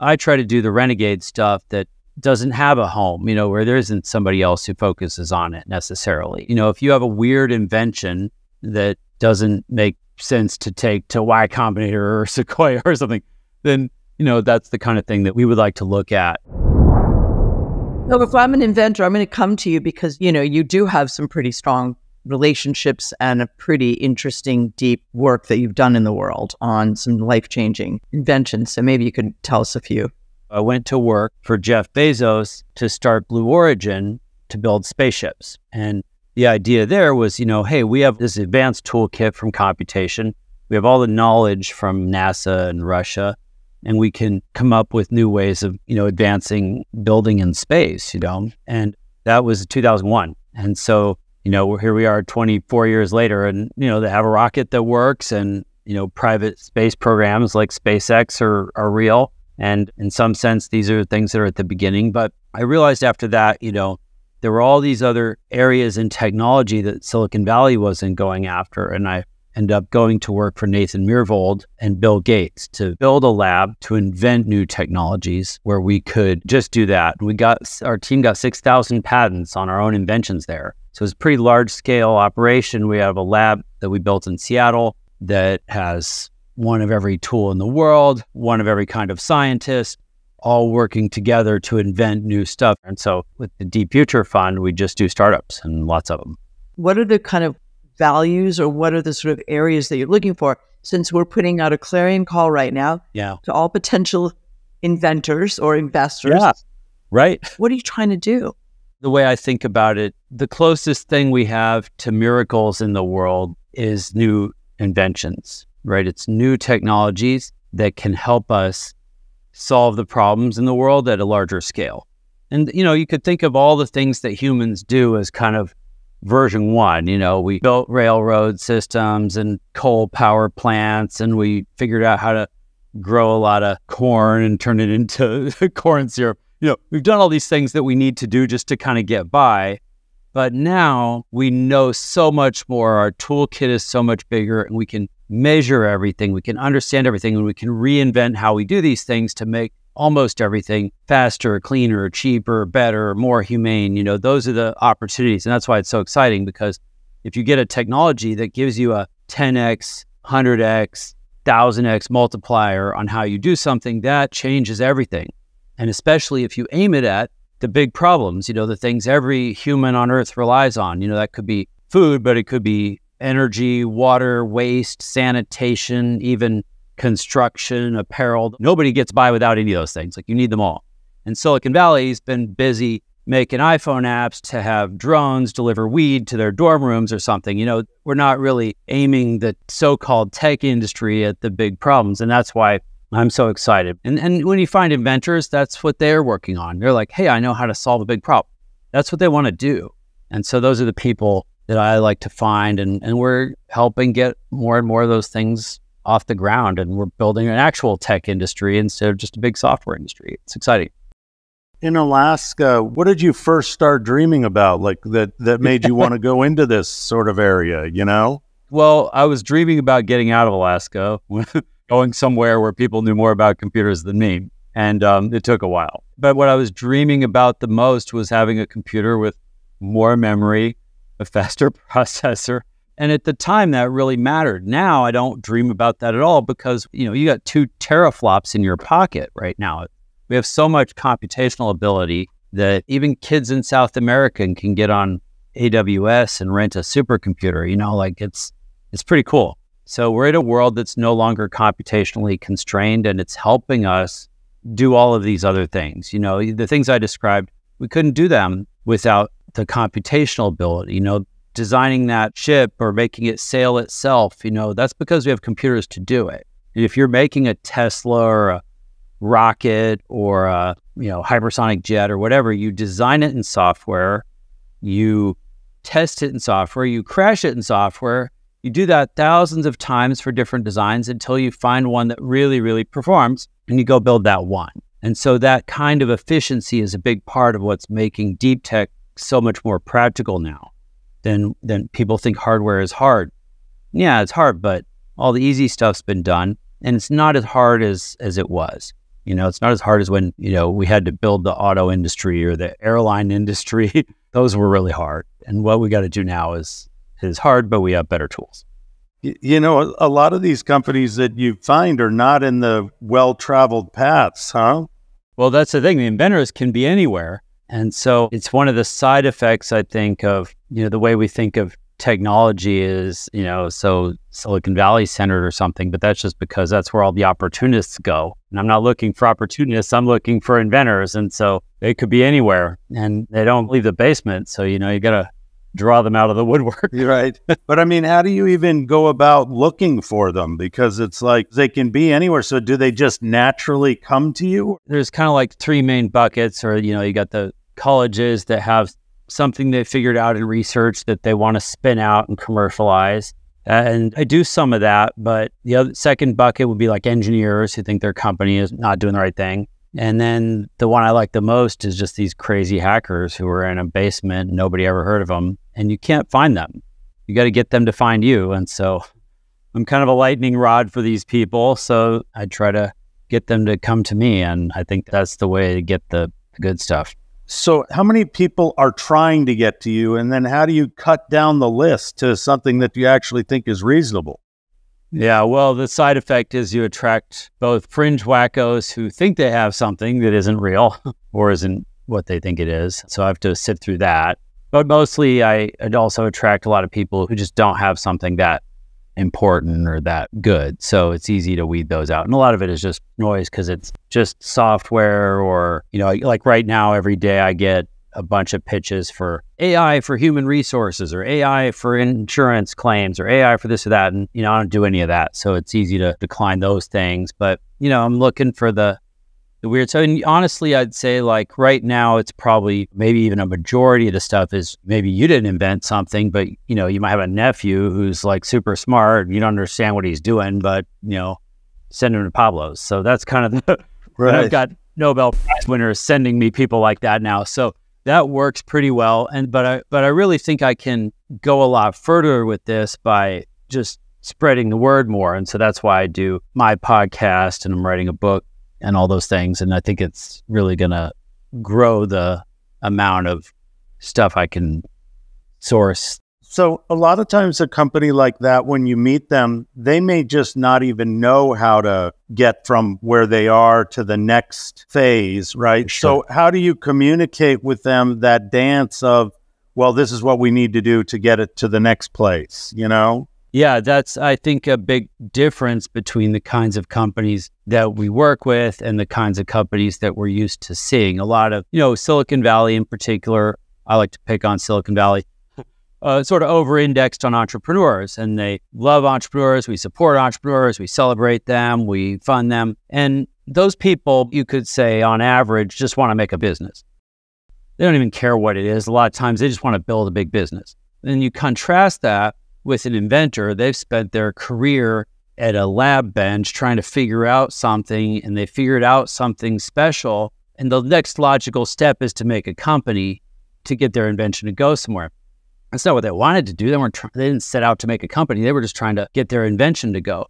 I try to do the renegade stuff that doesn't have a home, you know, where there isn't somebody else who focuses on it necessarily. You know, if you have a weird invention that doesn't make sense to take to Y Combinator or Sequoia or something, then, you know, that's the kind of thing that we would like to look at. No, if I'm an inventor, I'm going to come to you because, you know, you do have some pretty strong relationships and a pretty interesting, deep work that you've done in the world on some life-changing inventions. So maybe you could tell us a few. I went to work for Jeff Bezos to start Blue Origin to build spaceships. And the idea there was, you know, hey, we have this advanced toolkit from computation. We have all the knowledge from NASA and Russia, and we can come up with new ways of, you know, advancing building in space, you know. And that was 2001. And so, you know, here we are 24 years later, and, you know, they have a rocket that works, and, you know, private space programs like SpaceX are real. And in some sense, these are things that are at the beginning. But I realized after that, you know, there were all these other areas in technology that Silicon Valley wasn't going after. And I ended up going to work for Nathan Myhrvold and Bill Gates to build a lab to invent new technologies where we could just do that. And we got, our team got 6,000 patents on our own inventions there. So it's a pretty large scale operation. We have a lab that we built in Seattle that has one of every tool in the world, one of every kind of scientist, all working together to invent new stuff. And so with the Deep Future Fund, we just do startups and lots of them. What are the kind of values, or what are the sort of areas that you're looking for? Since we're putting out a clarion call right now to all potential inventors or investors. Yeah, right. What are you trying to do? The way I think about it, the closest thing we have to miracles in the world is new inventions. Right? It's new technologies that can help us solve the problems in the world at a larger scale. And, you know, you could think of all the things that humans do as kind of version one. You know, we built railroad systems and coal power plants, and we figured out how to grow a lot of corn and turn it into corn syrup. You know, we've done all these things that we need to do just to kind of get by. But now we know so much more. Our toolkit is so much bigger, and we can measure everything, we can understand everything, and we can reinvent how we do these things to make almost everything faster, cleaner, cheaper, better, more humane. You know, those are the opportunities. And that's why it's so exciting, because if you get a technology that gives you a 10x, 100x, 1000x multiplier on how you do something, that changes everything. And especially if you aim it at the big problems, you know, the things every human on earth relies on. You know, that could be food, but it could be energy, water, waste, sanitation, even construction, apparel. Nobody gets by without any of those things. Like, you need them all. And Silicon Valley's been busy making iPhone apps to have drones deliver weed to their dorm rooms or something. You know, we're not really aiming the so-called tech industry at the big problems. And that's why I'm so excited. And when you find inventors, that's what they're working on. They're like, hey, I know how to solve a big problem. That's what they want to do. And so those are the people that I like to find, and we're helping get more and more of those things off the ground, and we're building an actual tech industry instead of just a big software industry. It's exciting. In Alaska, what did you first start dreaming about, like that made you want to go into this sort of area, you know? Well, I was dreaming about getting out of Alaska, going somewhere where people knew more about computers than me, and it took a while. But what I was dreaming about the most was having a computer with more memory, a faster processor. And at the time, that really mattered. Now I don't dream about that at all, because, you know, you got 2 teraflops in your pocket right now. We have so much computational ability that even kids in South America can get on AWS and rent a supercomputer. You know, like, it's pretty cool. So we're in a world that's no longer computationally constrained, and it's helping us do all of these other things. You know, the things I described, we couldn't do them without the computational ability. You know, designing that ship or making it sail itself, you know, that's because we have computers to do it. And if you're making a Tesla or a rocket or a, you know, hypersonic jet or whatever, you design it in software, you test it in software, you crash it in software, you do that thousands of times for different designs until you find one that really, really performs, and you go build that one. And so that kind of efficiency is a big part of what's making deep tech so much more practical now than people think hardware is hard. Yeah, it's hard, but all the easy stuff's been done, and it's not as hard as it was. You know, it's not as hard as when, you know, we had to build the auto industry or the airline industry. Those were really hard. And what we got to do now is hard, but we have better tools. You know, a lot of these companies that you find are not in the well-traveled paths, huh? Well, that's the thing. The inventors can be anywhere. And so it's one of the side effects, I think, of, you know, the way we think of technology is, you know, so Silicon Valley centered or something, but that's just because that's where all the opportunists go. And I'm not looking for opportunists, I'm looking for inventors. And so they could be anywhere and they don't leave the basement. So, you know, you got to draw them out of the woodwork. Right. But I mean, how do you even go about looking for them? Because it's like they can be anywhere. So do they just naturally come to you? There's kind of like three main buckets, or, you know, you got the colleges that have something they figured out in research that they want to spin out and commercialize. And I do some of that, but the other second bucket would be like engineers who think their company is not doing the right thing. And then the one I like the most is just these crazy hackers who are in a basement, nobody ever heard of them, and you can't find them. You got to get them to find you. And so I'm kind of a lightning rod for these people. So I try to get them to come to me. And I think that's the way to get the good stuff. So how many people are trying to get to you? And then how do you cut down the list to something that you actually think is reasonable? Yeah, well, the side effect is you attract both fringe wackos who think they have something that isn't real or isn't what they think it is. So I have to sit through that. But mostly I'd also attract a lot of people who just don't have something that important or that good. So it's easy to weed those out. And a lot of it is just noise because it's just software or, you know, like right now, every day I get a bunch of pitches for AI for human resources or AI for insurance claims or AI for this or that. And, you know, I don't do any of that. So it's easy to decline those things. But, you know, I'm looking for the weird. So and honestly, I'd say like right now, it's probably maybe even a majority of the stuff is maybe you didn't invent something, but, you know, you might have a nephew who's like super smart. You don't understand what he's doing, but, you know, send him to Pablo's. So that's kind of the, right. I've got Nobel Prize winners sending me people like that now. So that works pretty well. And, but I really think I can go a lot further with this by just spreading the word more. And so that's why I do my podcast and I'm writing a book and all those things. And I think it's really going to grow the amount of stuff I can source. So a lot of times a company like that, when you meet them, they may just not even know how to get from where they are to the next phase, right? Sure. So how do you communicate with them that dance of, well, this is what we need to do to get it to the next place, you know? Yeah, that's, I think, a big difference between the kinds of companies that we work with and the kinds of companies that we're used to seeing. A lot of, you know, Silicon Valley in particular, I like to pick on Silicon Valley, sort of over-indexed on entrepreneurs. And they love entrepreneurs, we support entrepreneurs, we celebrate them, we fund them. And those people, you could say, on average, just want to make a business. They don't even care what it is. A lot of times, they just want to build a big business. And you contrast that with an inventor. They've spent their career at a lab bench trying to figure out something, and they figured out something special. And the next logical step is to make a company to get their invention to go somewhere. That's not what they wanted to do. They didn't set out to make a company. They were just trying to get their invention to go.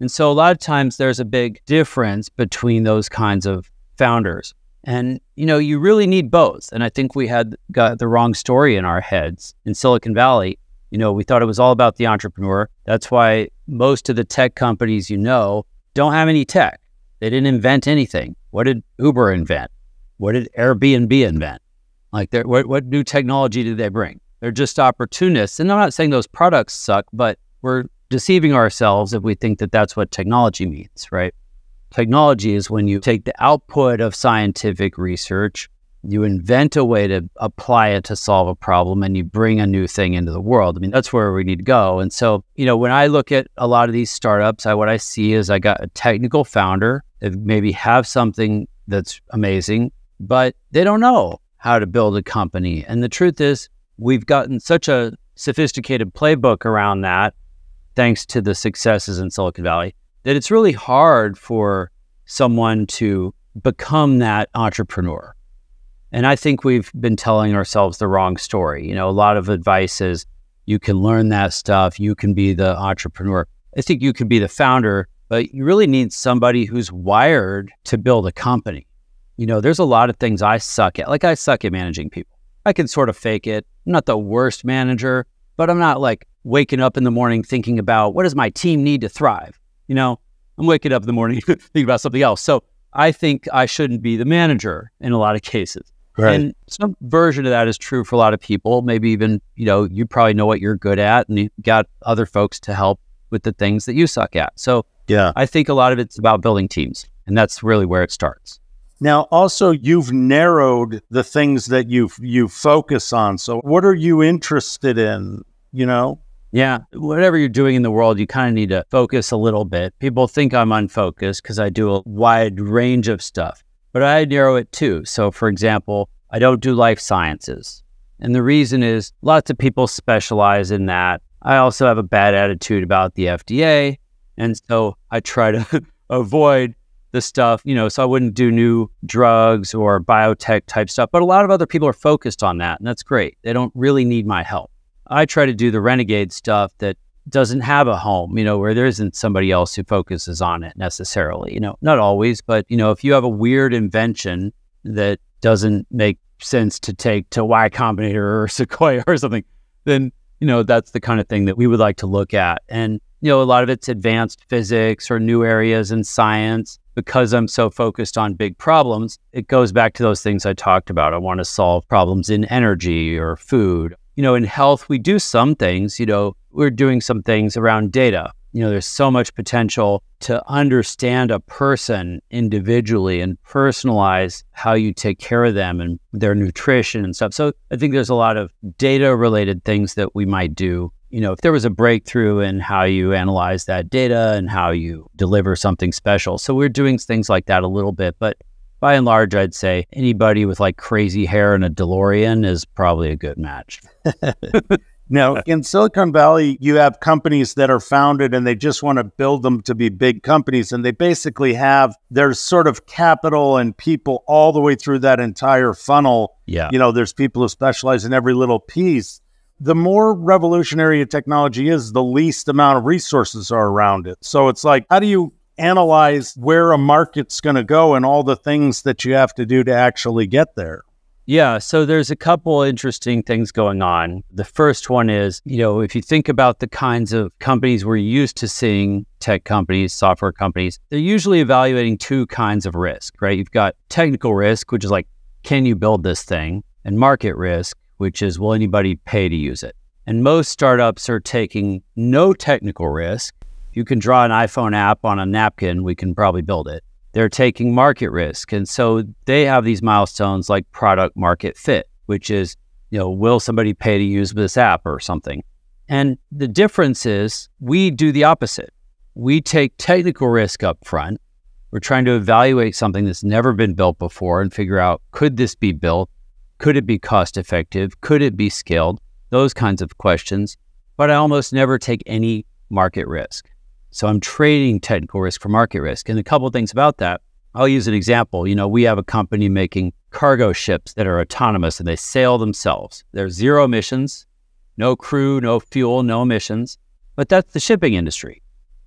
And so a lot of times there's a big difference between those kinds of founders. And, you know, you really need both. And I think we had got the wrong story in our heads in Silicon Valley. You know, we thought it was all about the entrepreneur. That's why most of the tech companies, you know, don't have any tech. They didn't invent anything. What did Uber invent? What did Airbnb invent? Like, what new technology did they bring? They're just opportunists. And I'm not saying those products suck, but we're deceiving ourselves if we think that that's what technology means, right? Technology is when you take the output of scientific research, you invent a way to apply it to solve a problem, and you bring a new thing into the world. I mean, that's where we need to go. And so, you know, when I look at a lot of these startups, what I see is I got a technical founder that maybe have something that's amazing, but they don't know how to build a company. And the truth is, we've gotten such a sophisticated playbook around that, thanks to the successes in Silicon Valley, that it's really hard for someone to become that entrepreneur. And I think we've been telling ourselves the wrong story. You know, a lot of advice is you can learn that stuff. You can be the entrepreneur. I think you can be the founder, But you really need somebody who's wired to build a company. You know, there's a lot of things I suck at. Like, I suck at managing people. I can sort of fake it. I'm not the worst manager, but I'm not like waking up in the morning thinking about what does my team need to thrive? You know, I'm waking up in the morning thinking about something else. So I think I shouldn't be the manager in a lot of cases. Right. And some version of that is true for a lot of people. Maybe even, you know, you probably know what you're good at and you got other folks to help with the things that you suck at. So yeah, I think a lot of it's about building teams, and that's really where it starts. Now, also, you've narrowed the things that you focus on. So what are you interested in, you know? Yeah, whatever you're doing in the world, you kind of need to focus a little bit. People think I'm unfocused because I do a wide range of stuff, but I narrow it too. So for example, I don't do life sciences. And the reason is lots of people specialize in that. I also have a bad attitude about the FDA. And so I try to avoid the stuff, you know, so I wouldn't do new drugs or biotech type stuff. But a lot of other people are focused on that, and that's great. They don't really need my help. I try to do the renegade stuff that doesn't have a home, you know, where there isn't somebody else who focuses on it necessarily, you know, not always, but, you know, if you have a weird invention that doesn't make sense to take to Y Combinator or Sequoia or something, then, you know, that's the kind of thing that we would like to look at. And, you know, a lot of it's advanced physics or new areas in science. Because I'm so focused on big problems, it goes back to those things I talked about. I want to solve problems in energy or food. You know, in health, we do some things, you know, we're doing some things around data. You know, there's so much potential to understand a person individually and personalize how you take care of them and their nutrition and stuff. So I think there's a lot of data-related things that we might do. You know, if there was a breakthrough in how you analyze that data and how you deliver something special. So we're doing things like that a little bit, but by and large, I'd say anybody with like crazy hair and a DeLorean is probably a good match. Now, in Silicon Valley, you have companies that are founded and they just want to build them to be big companies. And they basically have their sort of capital and people all the way through that entire funnel. Yeah. You know, there's people who specialize in every little piece. The more revolutionary a technology is, the least amount of resources are around it. So it's like, how do you analyze where a market's going to go and all the things that you have to do to actually get there? Yeah, so there's a couple interesting things going on. The first one is, you know, if you think about the kinds of companies we're used to seeing, tech companies, software companies, they're usually evaluating two kinds of risk, right? You've got technical risk, which is like, can you build this thing? And market risk, which is, will anybody pay to use it? And most startups are taking no technical risk. You can draw an iPhone app on a napkin, we can probably build it. They're taking market risk. And so they have these milestones like product market fit, which is, you know, will somebody pay to use this app or something? And the difference is we do the opposite. We take technical risk up front. We're trying to evaluate something that's never been built before and figure out, could this be built? Could it be cost effective? Could it be scaled? Those kinds of questions. But I almost never take any market risk. So I'm trading technical risk for market risk. And a couple of things about that, I'll use an example. You know, we have a company making cargo ships that are autonomous and they sail themselves. They're zero emissions, no crew, no fuel, no emissions. But that's the shipping industry.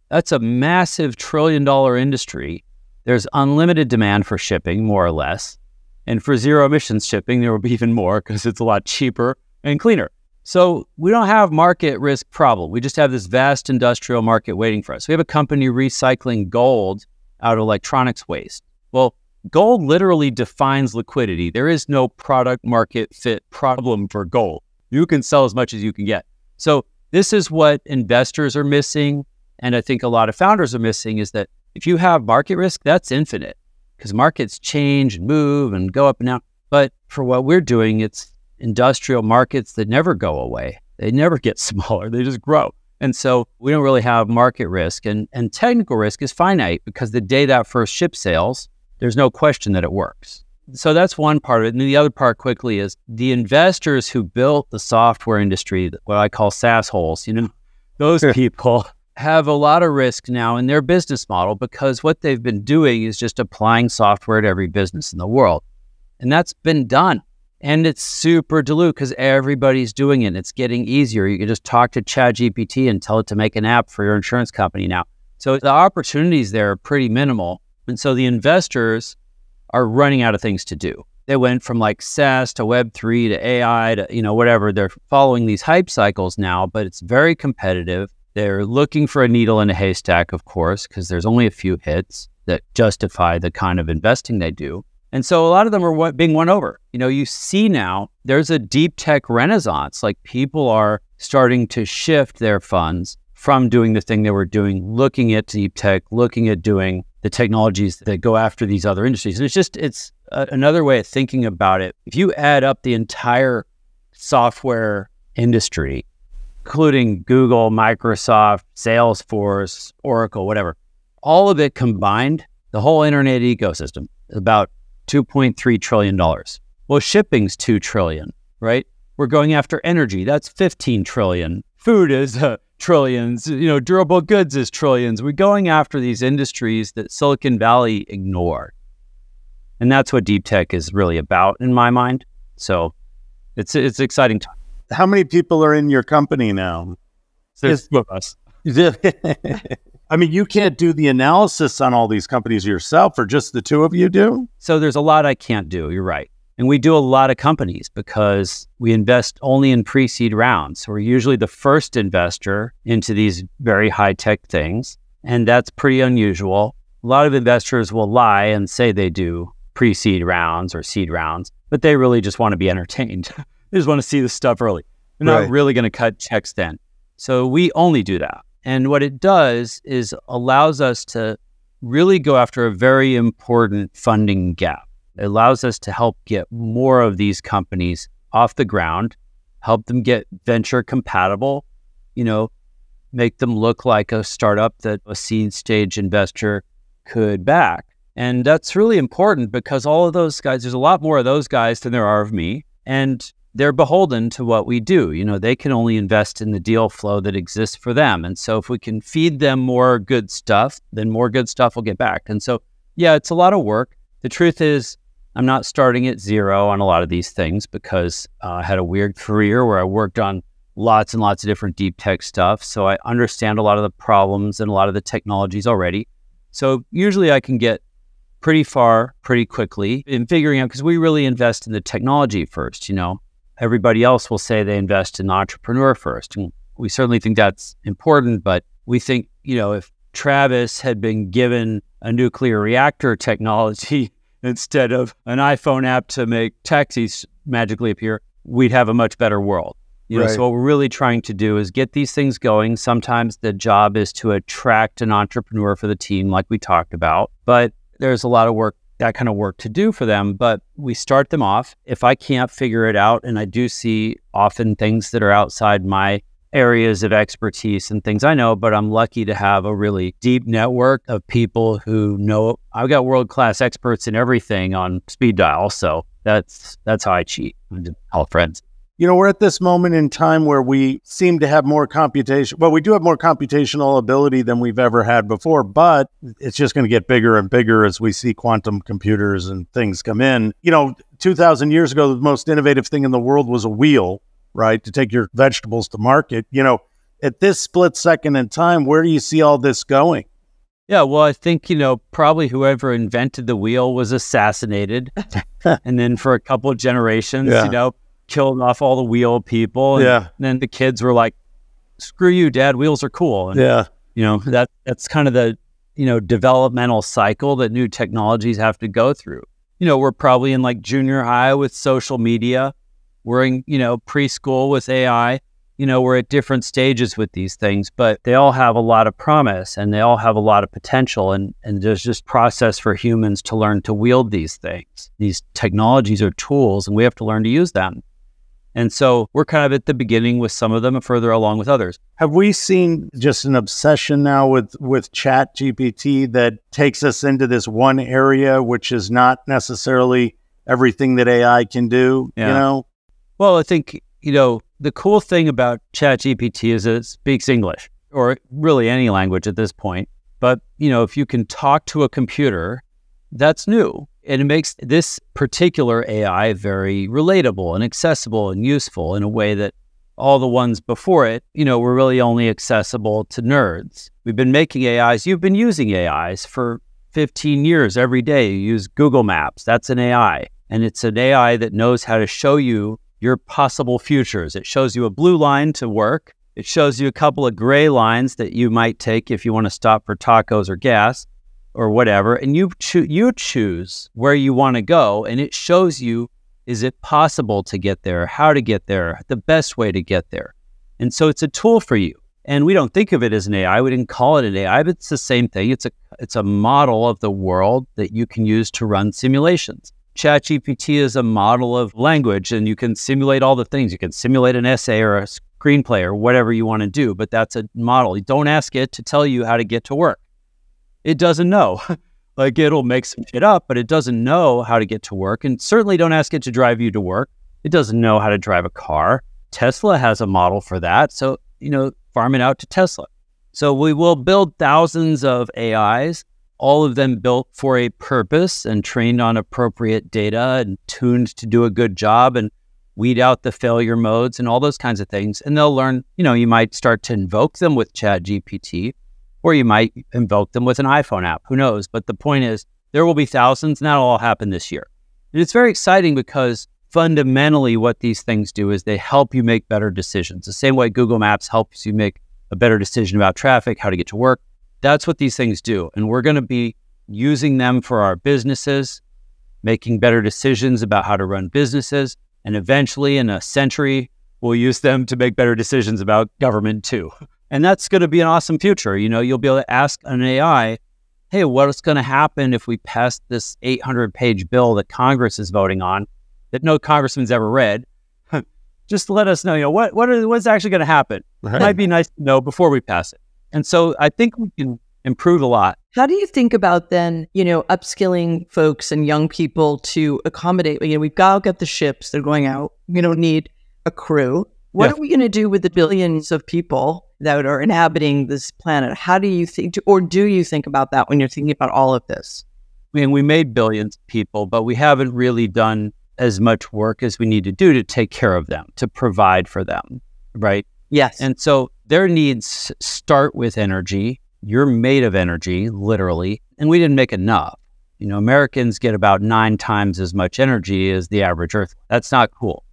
That's a massive $1 trillion industry. There's unlimited demand for shipping, more or less. And for zero emissions shipping, there will be even more because it's a lot cheaper and cleaner. So we don't have market risk problem. We just have this vast industrial market waiting for us. We have a company recycling gold out of electronics waste. Well, gold literally defines liquidity. There is no product market fit problem for gold. You can sell as much as you can get. So this is what investors are missing. And I think a lot of founders are missing is that if you have market risk, that's infinite because markets change and move and go up and down. But for what we're doing, it's industrial markets that never go away. They never get smaller. They just grow. And so we don't really have market risk. And technical risk is finite because the day that first ship sails, there's no question that it works. So that's one part of it. And the other part quickly is the investors who built the software industry, what I call SaaS holes, you know, those people have a lot of risk now in their business model because what they've been doing is just applying software to every business in the world. And that's been done. And it's super dilute because everybody's doing it. It's getting easier. You can just talk to ChatGPT and tell it to make an app for your insurance company now. So the opportunities there are pretty minimal. And so the investors are running out of things to do. They went from like SaaS to Web3 to AI to, you know, whatever. They're following these hype cycles now, but it's very competitive. They're looking for a needle in a haystack, of course, because there's only a few hits that justify the kind of investing they do. And so a lot of them are being won over. You know, you see now there's a deep tech renaissance. Like people are starting to shift their funds from doing the thing they were doing, looking at deep tech, looking at doing the technologies that go after these other industries. And it's just, it's another way of thinking about it. If you add up the entire software industry, including Google, Microsoft, Salesforce, Oracle, whatever, all of it combined, the whole internet ecosystem, about $2.3 trillion. Well, shipping's $2 trillion, right? We're going after energy. That's $15 trillion. Food is trillions. You know, durable goods is trillions. We're going after these industries that Silicon Valley ignored. And that's what deep tech is really about in my mind. So it's an exciting time. How many people are in your company now? There's two of us. I mean, you can't do the analysis on all these companies yourself, or just the two of you do? So there's a lot I can't do. You're right. And we do a lot of companies because we invest only in pre-seed rounds. So we're usually the first investor into these very high-tech things. And that's pretty unusual. A lot of investors will lie and say they do pre-seed rounds or seed rounds, but they really just want to be entertained. They just want to see this stuff early. They're not really going to cut checks then. So we only do that. And what it does is allows us to really go after a very important funding gap. It allows us to help get more of these companies off the ground, help them get venture compatible, you know, make them look like a startup that a seed stage investor could back. And that's really important because all of those guys, there's a lot more of those guys than there are of me, and they're beholden to what we do. You know, they can only invest in the deal flow that exists for them. And so if we can feed them more good stuff, then more good stuff will get back. And so, yeah, it's a lot of work. The truth is, I'm not starting at zero on a lot of these things because I had a weird career where I worked on lots and lots of different deep tech stuff. So I understand a lot of the problems and a lot of the technologies already. So usually I can get pretty far pretty quickly in figuring out, because we really invest in the technology first. You know, everybody else will say they invest in the entrepreneur first. And we certainly think that's important, but we think, you know, if Travis had been given a nuclear reactor technology instead of an iPhone app to make taxis magically appear, we'd have a much better world. You know, so what we're really trying to do is get these things going. Sometimes the job is to attract an entrepreneur for the team, like we talked about, but there's a lot of work, that kind of work to do for them, but we start them off. If I can't figure it out, and I do see often things that are outside my areas of expertise and things I know, but I'm lucky to have a really deep network of people who know. I've got world-class experts in everything on speed dial, so that's how I cheat. I'm just all friends. You know, we're at this moment in time where we seem to have more computation. Well, we do have more computational ability than we've ever had before, but it's just going to get bigger and bigger as we see quantum computers and things come in. You know, 2,000 years ago, the most innovative thing in the world was a wheel, right? To take your vegetables to market. You know, at this split second in time, where do you see all this going? Yeah, well, I think, you know, probably whoever invented the wheel was assassinated. And then for a couple of generations, you know, killed off all the wheel people. And, and then the kids were like, screw you, Dad, wheels are cool. And, you know, that's kind of the, you know, developmental cycle that new technologies have to go through. You know, we're probably in like junior high with social media. We're in, you know, preschool with AI. You know, we're at different stages with these things, but they all have a lot of promise and they all have a lot of potential. And there's just process for humans to learn to wield these things. These technologies are tools and we have to learn to use them. And so we're kind of at the beginning with some of them and further along with others. Have we seen just an obsession now with ChatGPT that takes us into this one area, which is not necessarily everything that AI can do, you know? Well, I think, you know, the cool thing about ChatGPT is it speaks English, or really any language at this point. But, you know, if you can talk to a computer, that's new. And it makes this particular AI very relatable and accessible and useful in a way that all the ones before it, you know, were really only accessible to nerds. We've been making AIs. You've been using AIs for 15 years every day. You use Google Maps. That's an AI. And it's an AI that knows how to show you your possible futures. It shows you a blue line to work. It shows you a couple of gray lines that you might take if you want to stop for tacos or gas or whatever. And you choose where you want to go, and it shows you, is it possible to get there, how to get there, the best way to get there. And so it's a tool for you. And we don't think of it as an AI. We didn't call it an AI, but it's the same thing. It's a model of the world that you can use to run simulations. ChatGPT is a model of language, and you can simulate all the things. You can simulate an essay or a screenplay or whatever you want to do, but that's a model. You don't ask it to tell you how to get to work. It doesn't know. Like, it'll make some shit up, but it doesn't know how to get to work. And certainly don't ask it to drive you to work. It doesn't know how to drive a car. Tesla has a model for that. So, you know, farm it out to Tesla. So we will build thousands of AIs, all of them built for a purpose and trained on appropriate data and tuned to do a good job and weed out the failure modes and all those kinds of things. And they'll learn, you know, you might start to invoke them with ChatGPT, or you might invoke them with an iPhone app. Who knows? But the point is, there will be thousands, and that'll all happen this year. And it's very exciting because fundamentally what these things do is they help you make better decisions. The same way Google Maps helps you make a better decision about traffic, how to get to work. That's what these things do. And we're going to be using them for our businesses, making better decisions about how to run businesses. And eventually, in a century, we'll use them to make better decisions about government too. And that's going to be an awesome future. You know, you'll be able to ask an AI, hey, what's going to happen if we pass this 800-page bill that Congress is voting on that no congressman's ever read? Just let us know, you know, what's actually going to happen? Right. Might be nice to know before we pass it. And so I think we can improve a lot. How do you think about then, you know, upskilling folks and young people to accommodate? You know, we've got the ships, they're going out. We don't need a crew. What are we going to do with the billions of people that are inhabiting this planet? How do you think, or do you think about that when you're thinking about all of this? I mean, we made billions of people, but we haven't really done as much work as we need to do to take care of them, to provide for them, right? Yes. And so their needs start with energy. You're made of energy, literally, and we didn't make enough. You know, Americans get about 9 times as much energy as the average Earth. That's not cool.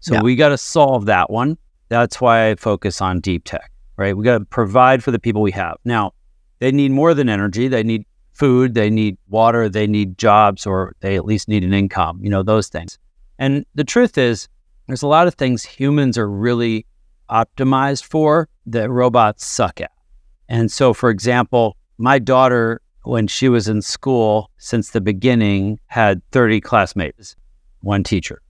So we got to solve that one. That's why I focus on deep tech. Right? We got to provide for the people we have. Now, they need more than energy. They need food. They need water. They need jobs, or they at least need an income, you know, those things. And the truth is, there's a lot of things humans are really optimized for that robots suck at. And so, for example, my daughter, when she was in school, since the beginning, had 30 classmates, one teacher.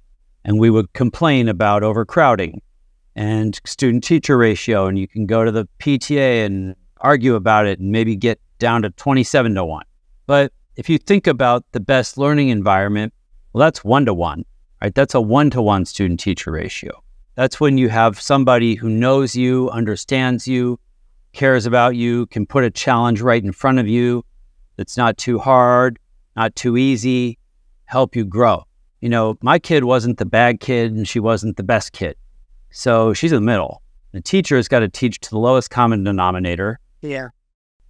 And we would complain about overcrowding and student-teacher ratio, and you can go to the PTA and argue about it and maybe get down to 27-to-1. But if you think about the best learning environment, well, that's 1-to-1, right? That's a 1-to-1 student-teacher ratio. That's when you have somebody who knows you, understands you, cares about you, can put a challenge right in front of you that's not too hard, not too easy, help you grow. You know, my kid wasn't the bad kid, and she wasn't the best kid. So she's in the middle. The teacher has got to teach to the lowest common denominator. Yeah.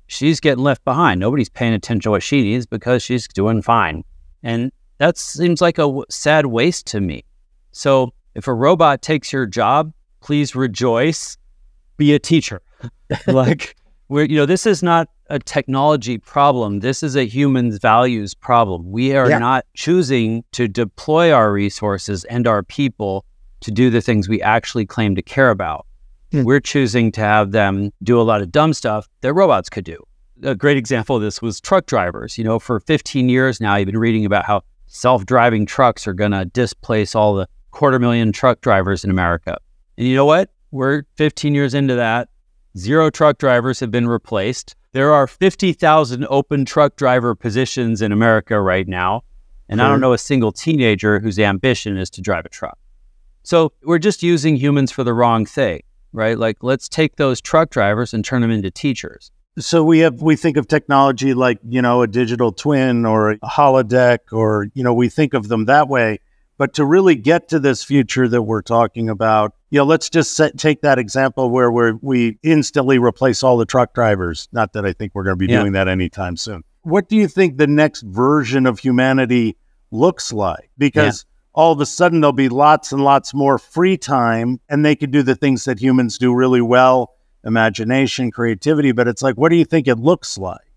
She's getting left behind. Nobody's paying attention to what she needs because she's doing fine. And that seems like a sad waste to me. So if a robot takes your job, please rejoice, be a teacher. Like, you know, this is not a technology problem. This is a human values problem. We are not choosing to deploy our resources and our people to do the things we actually claim to care about. We're choosing to have them do a lot of dumb stuff that robots could do. A great example of this was truck drivers. You know, for 15 years now, you've been reading about how self-driving trucks are going to displace all the 250,000 truck drivers in America. And you know what? We're 15 years into that. 0 truck drivers have been replaced. There are 50,000 open truck driver positions in America right now. And I don't know a single teenager whose ambition is to drive a truck. So we're just using humans for the wrong thing, right? Like, let's take those truck drivers and turn them into teachers. So we think of technology like, you know, a digital twin or a holodeck, or, you know, we think of them that way. But to really get to this future that we're talking about, you know, let's just take that example where we instantly replace all the truck drivers. Not that I think we're going to be doing that anytime soon. What do you think the next version of humanity looks like? Because all of a sudden there'll be lots and lots more free time, and they can do the things that humans do really well, imagination, creativity. But it's like, what do you think it looks like?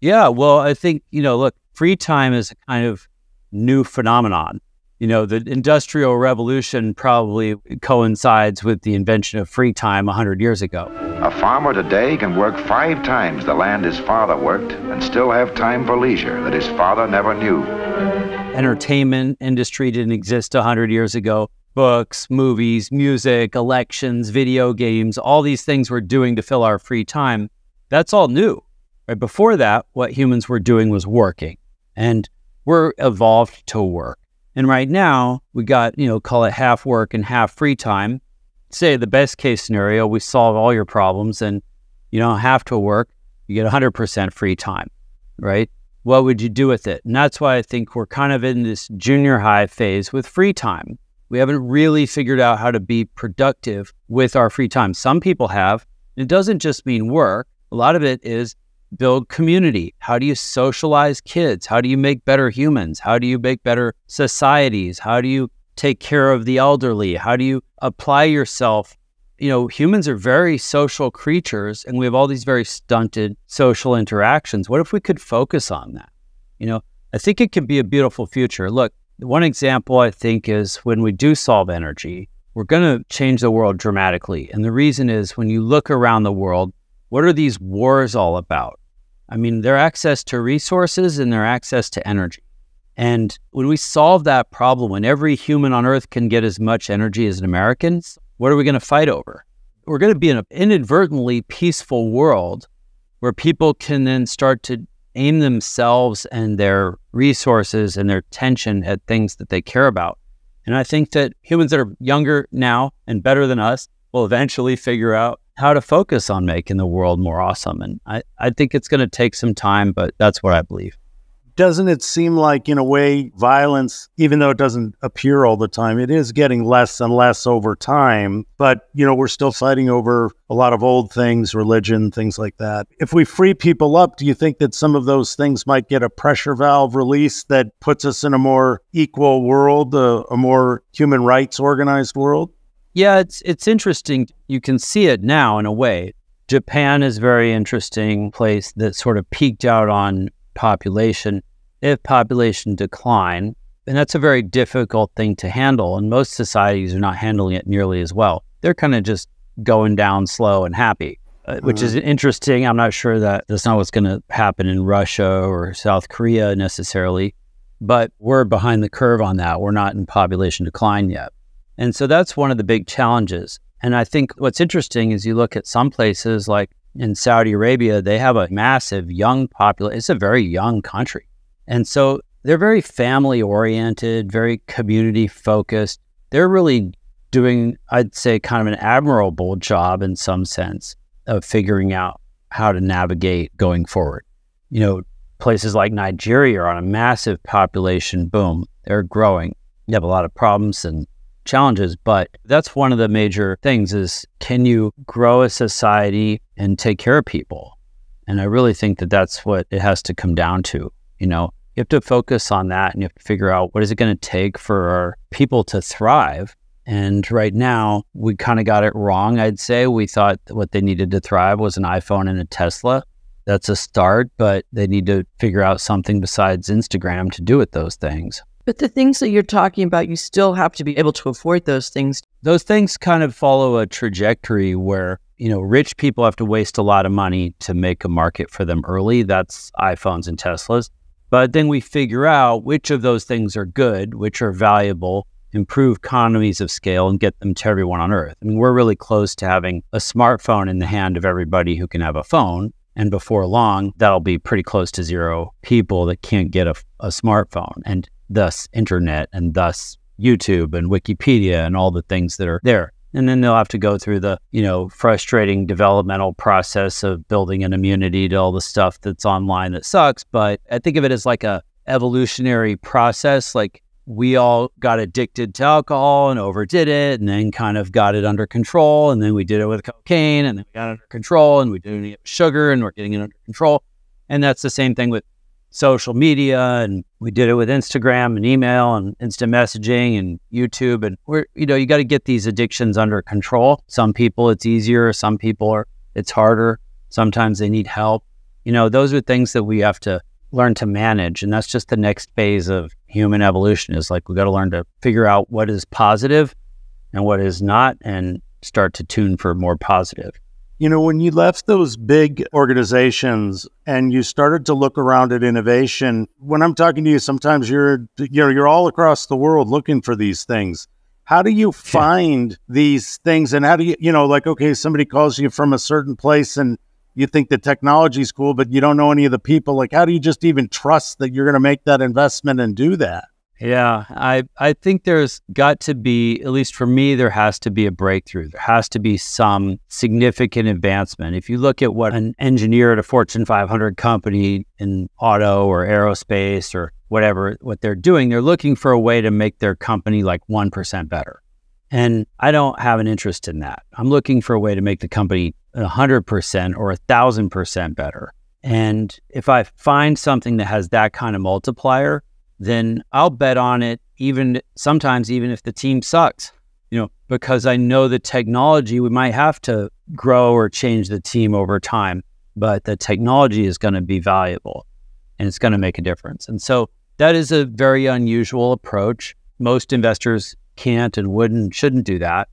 Yeah, well, I think, you know, look, free time is a kind of new phenomenon. You know, the Industrial Revolution probably coincides with the invention of free time 100 years ago. A farmer today can work 5 times the land his father worked and still have time for leisure that his father never knew. Entertainment industry didn't exist 100 years ago. Books, movies, music, elections, video games, all these things we're doing to fill our free time, that's all new. Right? Before that, what humans were doing was working, and we're evolved to work. And right now, we got, you know, call it half work and half free time. Say the best case scenario, we solve all your problems and you don't have to work, you get 100% free time, right? What would you do with it? And that's why I think we're kind of in this junior high phase with free time. We haven't really figured out how to be productive with our free time. Some people have. It doesn't just mean work. A lot of it is build community. How do you socialize kids? How do you make better humans? How do you make better societies? How do you take care of the elderly? How do you apply yourself? You know, humans are very social creatures, and we have all these very stunted social interactions. What if we could focus on that? You know, I think it could be a beautiful future. Look, one example I think is when we do solve energy, we're going to change the world dramatically. And the reason is when you look around the world, what are these wars all about? I mean, their access to resources and their access to energy. And when we solve that problem, when every human on Earth can get as much energy as an American, what are we going to fight over? We're going to be in an inadvertently peaceful world where people can then start to aim themselves and their resources and their attention at things that they care about. And I think that humans that are younger now and better than us will eventually figure out how to focus on making the world more awesome. And I think it's going to take some time, but that's what I believe. Doesn't it seem like, in a way, violence, even though it doesn't appear all the time, it is getting less and less over time. But, you know, we're still fighting over a lot of old things, religion, things like that. If we free people up, do you think that some of those things might get a pressure valve release that puts us in a more equal world, a more human rights organized world? Yeah, it's interesting. You can see it now in a way. Japan is a very interesting place that sort of peaked out on population. They have population decline, and that's a very difficult thing to handle, and most societies are not handling it nearly as well. They're kind of just going down slow and happy, which is interesting. I'm not sure that that's not what's going to happen in Russia or South Korea necessarily, but we're behind the curve on that. We're not in population decline yet. And so that's one of the big challenges. And I think what's interesting is you look at some places like in Saudi Arabia, they have a massive young population. It's a very young country. And so they're very family-oriented, very community-focused. They're really doing, I'd say, kind of an admirable job in some sense of figuring out how to navigate going forward. You know, places like Nigeria are on a massive population boom. They're growing. You have a lot of problems and challenges, but that's one of the major things is, can you grow a society and take care of people? And I really think that that's what it has to come down to. You know, you have to focus on that, and you have to figure out what is it going to take for our people to thrive. And right now we kind of got it wrong. I'd say we thought that what they needed to thrive was an iPhone and a Tesla. That's a start, but they need to figure out something besides Instagram to do with those things. But the things that you're talking about, you still have to be able to afford those things. Those things kind of follow a trajectory where, you know, rich people have to waste a lot of money to make a market for them early. That's iPhones and Teslas. But then we figure out which of those things are good, which are valuable, improve economies of scale, and get them to everyone on Earth. I mean, we're really close to having a smartphone in the hand of everybody who can have a phone. And before long, that'll be pretty close to 0 people that can't get a smartphone. And thus internet, and thus YouTube and Wikipedia and all the things that are there. And then they'll have to go through the, you know, frustrating developmental process of building an immunity to all the stuff that's online that sucks. But I think of it as like a evolutionary process. Like we all got addicted to alcohol and overdid it and then kind of got it under control. And then we did it with cocaine and then we got it under control and we did it with sugar and we're getting it under control. And that's the same thing with social media. And we did it with Instagram and email and instant messaging and YouTube. And we're, you know, you got to get these addictions under control. Some people it's easier. Some people it's harder. Sometimes they need help. You know, those are things that we have to learn to manage. And that's just the next phase of human evolution, is like, we got to learn to figure out what is positive and what is not, and start to tune for more positive. You know, when you left those big organizations and you started to look around at innovation, when I'm talking to you, sometimes you're all across the world looking for these things. How do you find these things? And how do you, you know, like, okay, somebody calls you from a certain place and you think the technology is cool, but you don't know any of the people. Like, how do you just even trust that you're going to make that investment and do that? Yeah, I think there's got to be, at least for me, there has to be a breakthrough. There has to be some significant advancement. If you look at what an engineer at a Fortune 500 company in auto or aerospace or whatever, what they're doing, they're looking for a way to make their company like 1% better. And I don't have an interest in that. I'm looking for a way to make the company 100% or 1,000% better. And if I find something that has that kind of multiplier, then I'll bet on it, even sometimes, even if the team sucks, you know, because I know the technology, we might have to grow or change the team over time, but the technology is going to be valuable and it's going to make a difference. And so that is a very unusual approach. Most investors can't and wouldn't, shouldn't do that.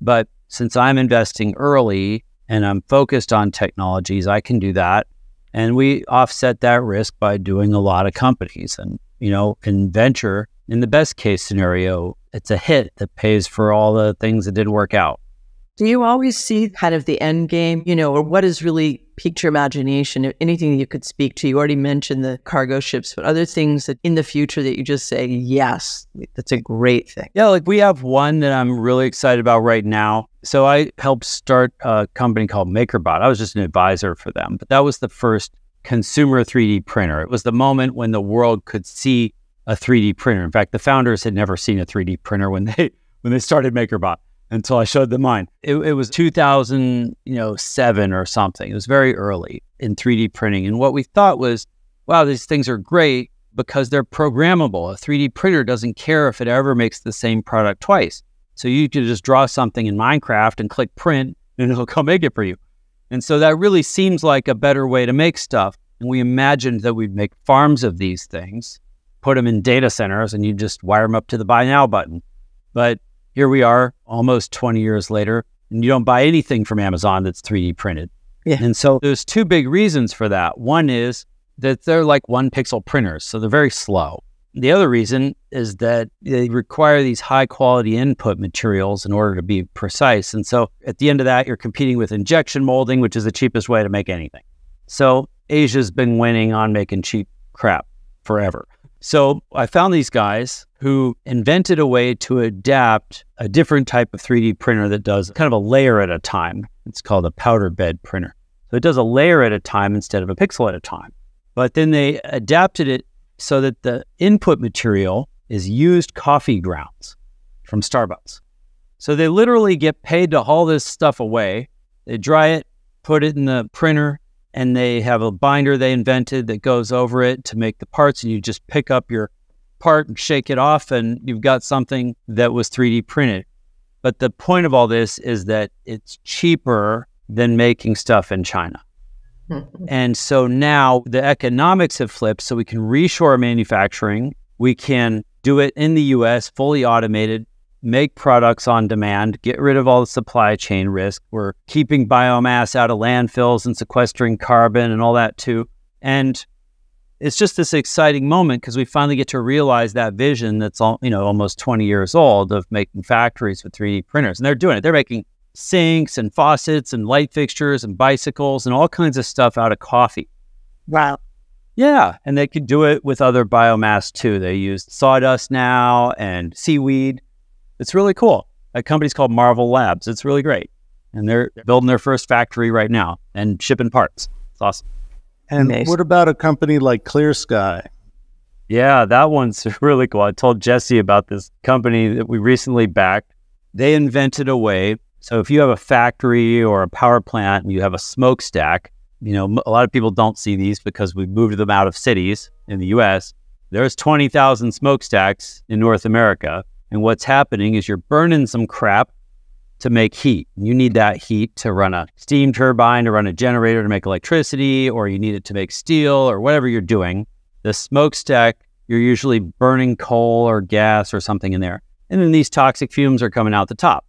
But since I'm investing early and I'm focused on technologies, I can do that. And we offset that risk by doing a lot of companies. And, you know, in venture, in the best case scenario, it's a hit that pays for all the things that didn't work out. Do you always see kind of the end game, you know, or what is really piqued your imagination? Anything that you could speak to? You already mentioned the cargo ships, but other things that in the future that you just say, yes, that's a great thing. Yeah, like we have one that I'm really excited about right now. So I helped start a company called MakerBot. I was just an advisor for them, but that was the first consumer 3D printer. It was the moment when the world could see a 3D printer. In fact, the founders had never seen a 3D printer when they started MakerBot, until I showed them mine. It was 2007 or something. It was very early in 3D printing. And what we thought was, wow, these things are great because they're programmable. A 3D printer doesn't care if it ever makes the same product twice. So you could just draw something in Minecraft and click print and it'll come make it for you. And so that really seems like a better way to make stuff. And we imagined that we'd make farms of these things, put them in data centers, and you just wire them up to the buy now button. But here we are almost 20 years later, and you don't buy anything from Amazon that's 3D printed. Yeah. And so there's two big reasons for that. One is that they're like 1-pixel printers, so they're very slow. The other reason is that they require these high quality input materials in order to be precise. And so at the end of that, you're competing with injection molding, which is the cheapest way to make anything. So Asia's been winning on making cheap crap forever. So I found these guys who invented a way to adapt a different type of 3D printer that does kind of a layer at a time. It's called a powder bed printer. So it does a layer at a time instead of a pixel at a time. But then they adapted it so that the input material is used coffee grounds from Starbucks. So they literally get paid to haul this stuff away. They dry it, put it in the printer, and they have a binder they invented that goes over it to make the parts, and you just pick up your part and shake it off, and you've got something that was 3D printed. But the point of all this is that it's cheaper than making stuff in China. And so now the economics have flipped, so we can reshore manufacturing. We can do it in the U.S., fully automated, make products on demand, get rid of all the supply chain risk. We're keeping biomass out of landfills and sequestering carbon and all that too. And it's just this exciting moment because we finally get to realize that vision that's all, you know, almost 20 years old of making factories with 3D printers. And they're doing it. They're making sinks and faucets and light fixtures and bicycles and all kinds of stuff out of coffee. Wow. Yeah. And they could do it with other biomass too. They use sawdust now and seaweed. It's really cool. A company's called Marvel Labs. It's really great. And they're building their first factory right now and shipping parts. It's awesome. And amazing. What about a company like Clear Sky? Yeah, that one's really cool. I told Jesse about this company that we recently backed. They invented a way. So if you have a factory or a power plant and you have a smokestack, you know, a lot of people don't see these because we've moved them out of cities in the US. There's 20,000 smokestacks in North America. And what's happening is you're burning some crap to make heat. You need that heat to run a steam turbine, to run a generator, to make electricity, or you need it to make steel or whatever you're doing. The smokestack, you're usually burning coal or gas or something in there. And then these toxic fumes are coming out the top.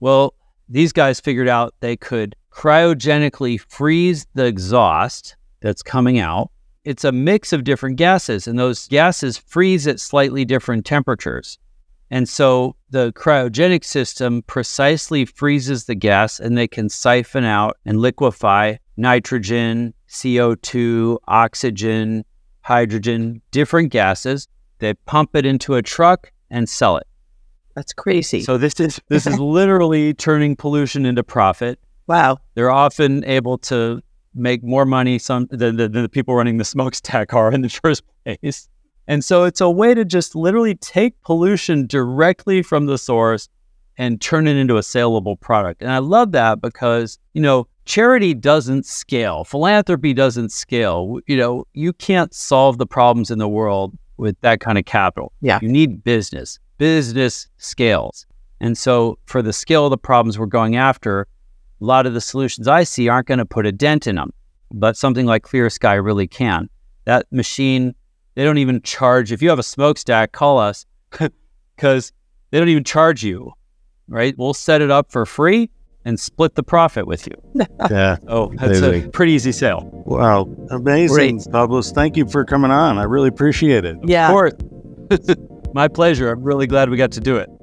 Well, these guys figured out they could cryogenically freeze the exhaust that's coming out. It's a mix of different gases, and those gases freeze at slightly different temperatures. And so the cryogenic system precisely freezes the gas, and they can siphon out and liquefy nitrogen, CO2, oxygen, hydrogen, different gases. They pump it into a truck and sell it. That's crazy. So this is literally turning pollution into profit. Wow. They're often able to make more money than the people running the smokestack are in the first place. And so it's a way to just literally take pollution directly from the source and turn it into a saleable product. And I love that because, you know, charity doesn't scale. Philanthropy doesn't scale. You know, you can't solve the problems in the world with that kind of capital. Yeah. You need business. Business scales. And so for the scale of the problems we're going after, a lot of the solutions I see aren't going to put a dent in them. But something like Clear Sky really can. That machine... They don't even charge. If you have a smokestack, call us because they don't even charge you, right? We'll set it up for free and split the profit with you. Yeah. Oh, that's amazing. A pretty easy sale. Wow. Amazing. Great. Pablos, thank you for coming on. I really appreciate it. Yeah. Of course. My pleasure. I'm really glad we got to do it.